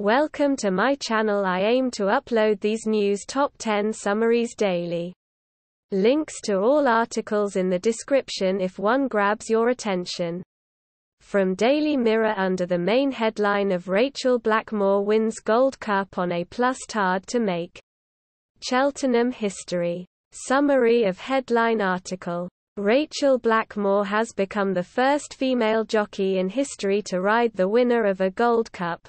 Welcome to my channel. I aim to upload these news top 10 summaries daily. Links to all articles in the description if one grabs your attention. From Daily Mirror, under the main headline of Rachael Blackmore wins Gold Cup on A Plus Tard to make Cheltenham history. Summary of headline article. Rachael Blackmore has become the first female jockey in history to ride the winner of a Gold Cup,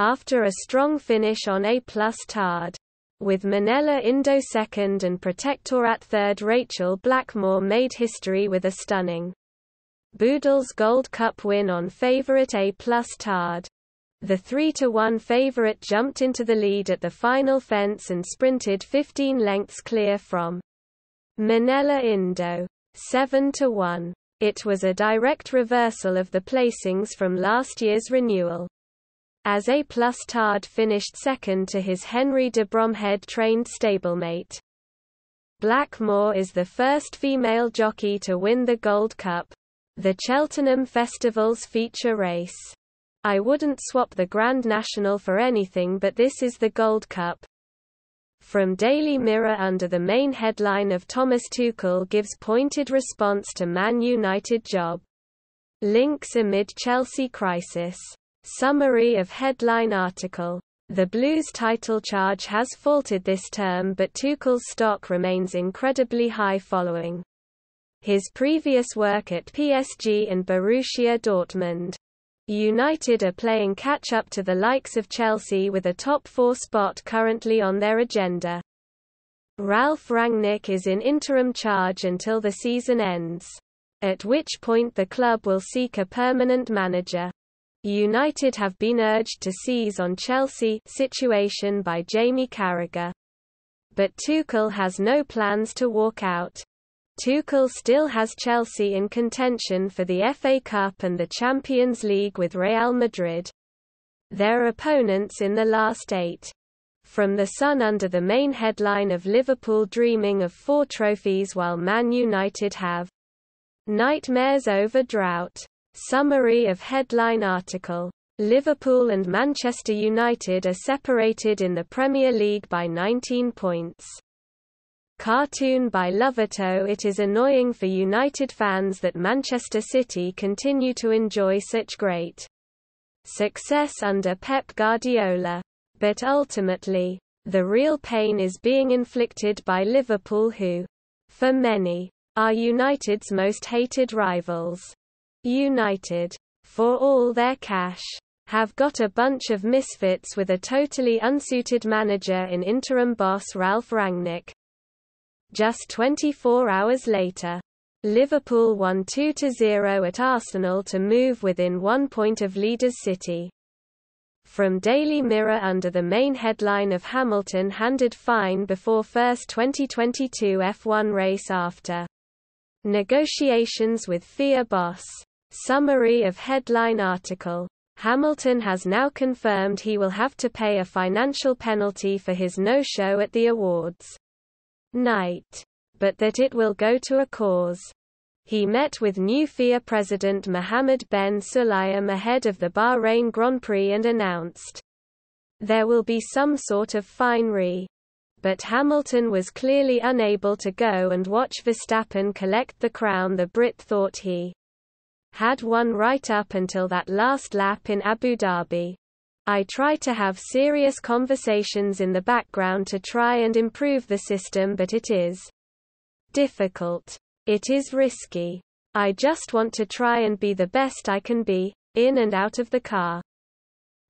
after a strong finish on A Plus Tard. With Manila Indo second and Protector at third, Rachael Blackmore made history with a stunning Boodles Gold Cup win on favourite A Plus Tard. The 3-1 favourite jumped into the lead at the final fence and sprinted 15 lengths clear from Manila Indo. 7-1. It was a direct reversal of the placings from last year's renewal, as A Plus Tard finished second to his Henry de Bromhead trained stablemate. Blackmore is the first female jockey to win the Gold Cup, the Cheltenham Festival's feature race. I wouldn't swap the Grand National for anything, but this is the Gold Cup. From Daily Mirror, under the main headline of Thomas Tuchel gives pointed response to Man United job links amid Chelsea crisis. Summary of headline article. The Blues' title charge has faltered this term, but Tuchel's stock remains incredibly high following his previous work at PSG and Borussia Dortmund. United are playing catch-up to the likes of Chelsea, with a top-4 spot currently on their agenda. Ralph Rangnick is in interim charge until the season ends, at which point the club will seek a permanent manager. United have been urged to seize on Chelsea's situation by Jamie Carragher, but Tuchel has no plans to walk out. Tuchel still has Chelsea in contention for the FA Cup and the Champions League, with Real Madrid their opponents in the last 8. From The Sun, under the main headline of Liverpool dreaming of 4 trophies while Man United have nightmares over drought. Summary of headline article. Liverpool and Manchester United are separated in the Premier League by 19 points. Cartoon by Lovato. It is annoying for United fans that Manchester City continue to enjoy such great success under Pep Guardiola, but ultimately, the real pain is being inflicted by Liverpool, who, for many, are United's most hated rivals. United, for all their cash, have got a bunch of misfits with a totally unsuited manager in interim boss Ralph Rangnick. Just 24 hours later, Liverpool won 2-0 at Arsenal to move within 1 point of leaders City. From Daily Mirror, under the main headline of Hamilton handed fine before first 2022 F1 race after negotiations with FIA boss. Summary of headline article. Hamilton has now confirmed he will have to pay a financial penalty for his no-show at the awards night, but that it will go to a cause. He met with new FIA president Mohammed Ben Sulayem ahead of the Bahrain Grand Prix and announced there will be some sort of fine but Hamilton was clearly unable to go and watch Verstappen collect the crown. The Brit thought he had won right up until that last lap in Abu Dhabi. I try to have serious conversations in the background to try and improve the system, but it is difficult. It is risky. I just want to try and be the best I can be, in and out of the car.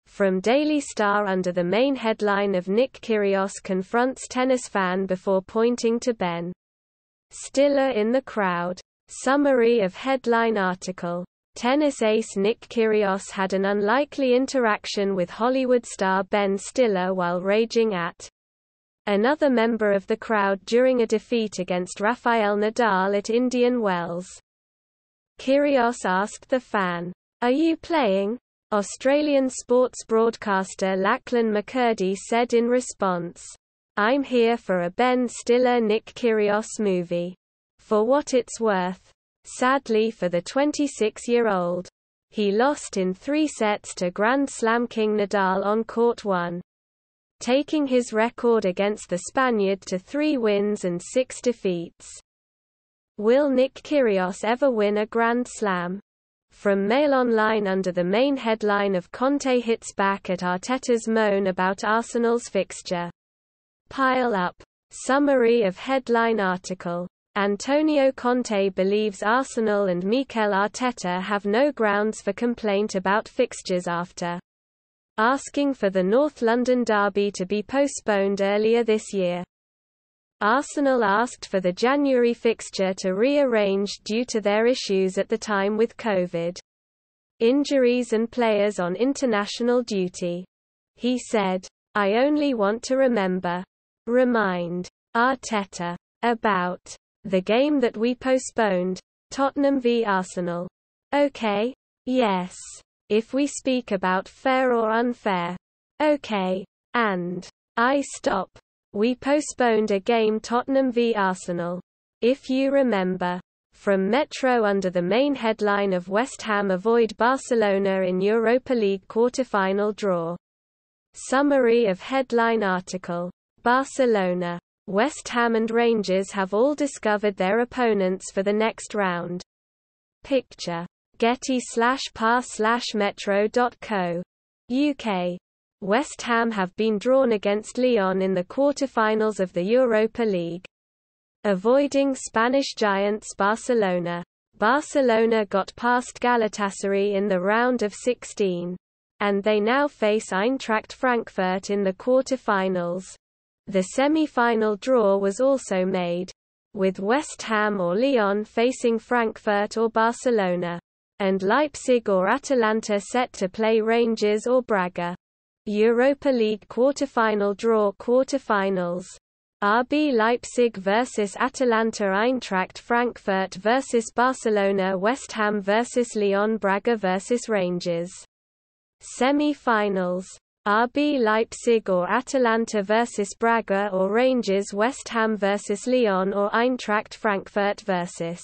From Daily Star, under the main headline of Nick Kyrgios confronts tennis fan before pointing to Ben Stiller in the crowd. Summary of headline article. Tennis ace Nick Kyrgios had an unlikely interaction with Hollywood star Ben Stiller while raging at another member of the crowd during a defeat against Rafael Nadal at Indian Wells. Kyrgios asked the fan, "Are you playing?" Australian sports broadcaster Lachlan McCurdy said in response, "I'm here for a Ben Stiller Nick Kyrgios movie. For what it's worth." Sadly for the 26-year-old, He lost in three sets to Grand Slam King Nadal on court 1, taking his record against the Spaniard to 3 wins and 6 defeats. Will Nick Kyrgios ever win a Grand Slam? From Mail Online under the main headline of Conte hits back at Arteta's moan about Arsenal's fixture. Pile up. Summary of headline article. Antonio Conte believes Arsenal and Mikel Arteta have no grounds for complaint about fixtures after asking for the North London derby to be postponed earlier this year. Arsenal asked for the January fixture to rearrange due to their issues at the time with COVID injuries and players on international duty. He said, "I only want to remind Arteta about the game that we postponed, Tottenham v Arsenal. Okay? Yes. If we speak about fair or unfair. Okay. And I stop. We postponed a game Tottenham v Arsenal. If you remember." From Metro under the main headline of West Ham avoid Barcelona in Europa League quarter-final draw. Summary of headline article. Barcelona. West Ham and Rangers have all discovered their opponents for the next round. Picture. Getty/par/metro.co.uk. West Ham have been drawn against Lyon in the quarter-finals of the Europa League, avoiding Spanish giants Barcelona. Barcelona got past Galatasaray in the round of 16, and they now face Eintracht Frankfurt in the quarter-finals. The semi-final draw was also made, with West Ham or Lyon facing Frankfurt or Barcelona, and Leipzig or Atalanta set to play Rangers or Braga. Europa League quarter-final draw. Quarter-finals. RB Leipzig vs Atalanta, Eintracht Frankfurt vs Barcelona, West Ham vs Lyon, Braga vs Rangers. Semi-finals. RB Leipzig or Atalanta vs Braga or Rangers, West Ham vs Lyon or Eintracht Frankfurt vs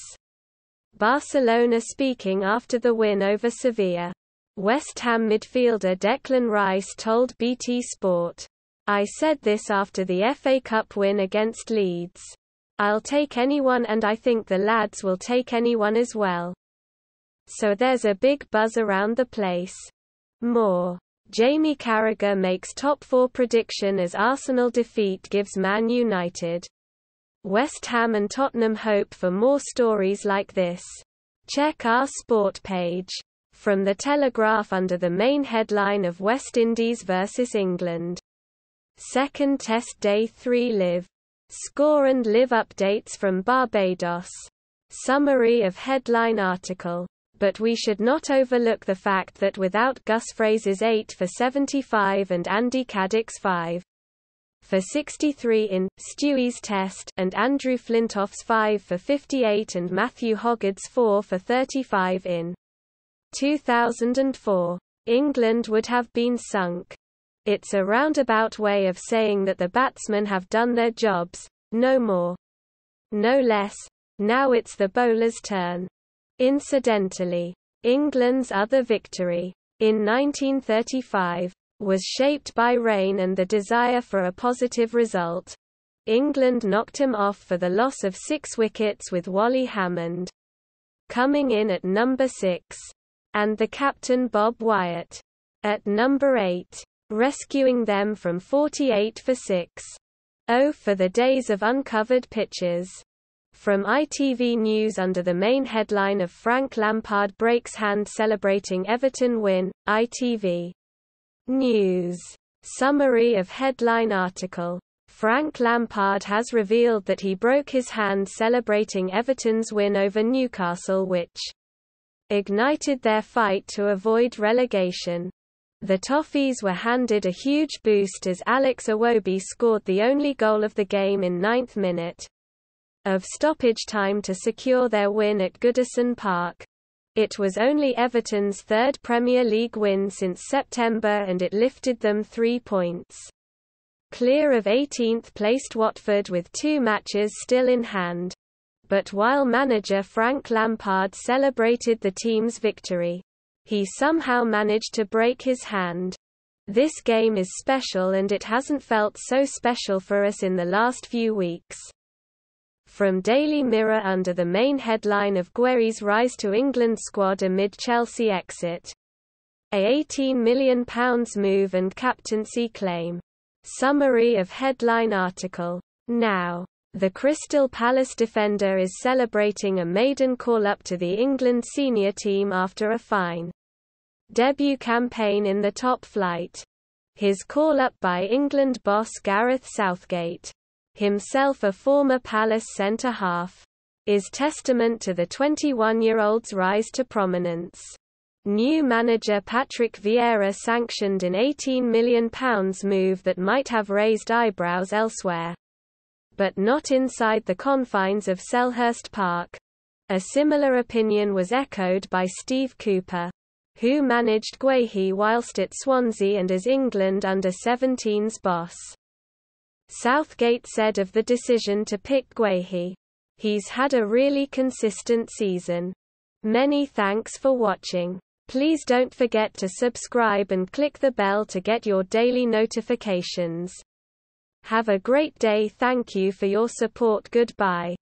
Barcelona. Speaking after the win over Sevilla, West Ham midfielder Declan Rice told BT Sport, "I said this after the FA Cup win against Leeds. I'll take anyone, and I think the lads will take anyone as well. So there's a big buzz around the place." More. Jamie Carragher makes top 4 prediction as Arsenal defeat gives Man United, West Ham and Tottenham hope. For more stories like this, check our sport page. From The Telegraph under the main headline of West Indies vs England. Second Test Day 3. Live. Score and live updates from Barbados. Summary of headline article. "But we should not overlook the fact that without Gus Fraser's 8 for 75 and Andy Caddick's 5 for 63 in Stewie's Test, and Andrew Flintoff's 5 for 58 and Matthew Hoggard's 4 for 35 in 2004, England would have been sunk. It's a roundabout way of saying that the batsmen have done their jobs, no more, no less. Now it's the bowler's turn." Incidentally, England's other victory, in 1935, was shaped by rain and the desire for a positive result. England knocked him off for the loss of 6 wickets, with Wally Hammond coming in at number 6. And the captain Bob Wyatt at number 8, rescuing them from 48 for 6.0 for the days of uncovered pitches. From ITV News under the main headline of Frank Lampard breaks hand celebrating Everton win, ITV News. Summary of headline article. Frank Lampard has revealed that he broke his hand celebrating Everton's win over Newcastle, which ignited their fight to avoid relegation. The Toffees were handed a huge boost as Alex Iwobi scored the only goal of the game in 9th minute of stoppage time to secure their win at Goodison Park. It was only Everton's 3rd Premier League win since September, and it lifted them 3 points clear of 18th-placed Watford with 2 matches still in hand. But while manager Frank Lampard celebrated the team's victory, he somehow managed to break his hand. This game is special and it hasn't felt so special for us in the last few weeks. From Daily Mirror under the main headline of Guéhi's rise to England squad amid Chelsea exit. A £18 million move and captaincy claim. Summary of headline article. Now. The Crystal Palace defender is celebrating a maiden call-up to the England senior team after a fine debut campaign in the top flight. His call-up by England boss Gareth Southgate, himself a former Palace centre-half, is testament to the 21-year-old's rise to prominence. New manager Patrick Vieira sanctioned an £18 million move that might have raised eyebrows elsewhere, but not inside the confines of Selhurst Park. A similar opinion was echoed by Steve Cooper, who managed Guéhi whilst at Swansea and as England under-17s boss. Southgate said of the decision to pick Guéhi, "He's had a really consistent season. Many thanks for watching. Please don't forget to subscribe and click the bell to get your daily notifications. Have a great day. Thank you for your support. Goodbye."